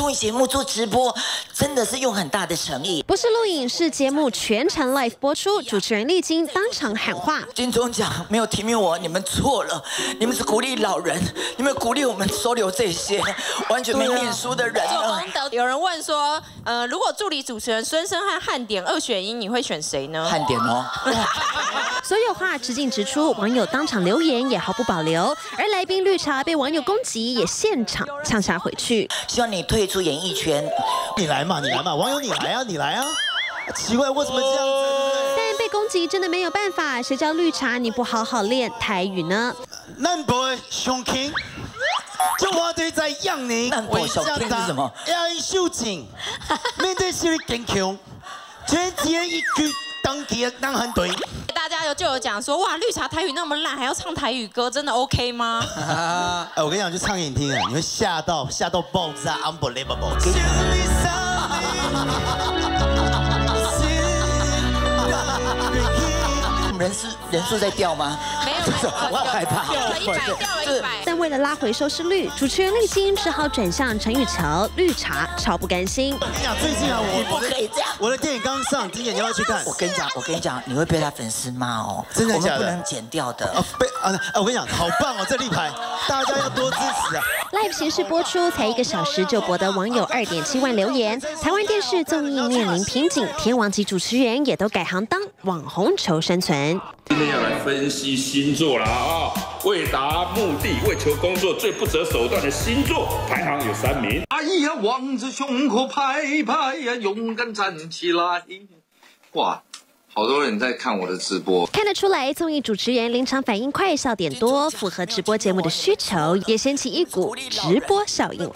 综艺节目做直播，真的是用很大的诚意。不是录影，是节目全程 live 播出，主持人丽菁当场喊话：金钟奖没有提名我，你们错了，你们是鼓励老人，你们鼓励我们收留这些完全没念书的人。有人问说，如果助理主持人孙生和汉典二选一，你会选谁呢？汉典哦。所有话直进直出，网友当场留言也毫不保留，而来宾绿茶被网友攻击也现场呛下回去。希望你退出演艺圈，你来嘛，你来嘛，网友你来啊，你来啊！奇怪，为什么这样子？但被攻击真的没有办法，谁叫绿茶你不好好练台语呢？南部雄鹰，中华队在养你。南部雄鹰是什么？要秀景，面对心理坚强，全体一句当家当汉队。 大家就有讲说，哇，绿茶台语那么烂，还要唱台语歌，真的 OK 吗？哎，我跟你讲，去唱给你听啊，你会吓到爆炸 ，unbelievable。人数在掉吗？没有，我害怕。掉了100。但为了拉回收视率，主持人丽菁只好转向陈雨乔，绿茶超不甘心。我跟你讲，最近啊，你不可以这样。我的电影刚上，今天你要去看。我跟你讲，你会被他粉丝骂哦。真的假的？我们不能剪掉的。我跟你讲，好棒哦，这立牌，大家要多支持啊。live 形式播出才1个小时就博得网友2.7万留言。台湾电视综艺面临瓶颈，天王级主持人也都改行当网红求生存。 今天要来分析星座啦啊！为达目的、为求工作最不择手段的星座排行有3名。哎呀，往着胸口拍拍呀，勇敢站起来！哇，好多人在看我的直播。看得出来，综艺主持人临场反应快，笑点多，符合直播节目的需求，也掀起一股直播效应。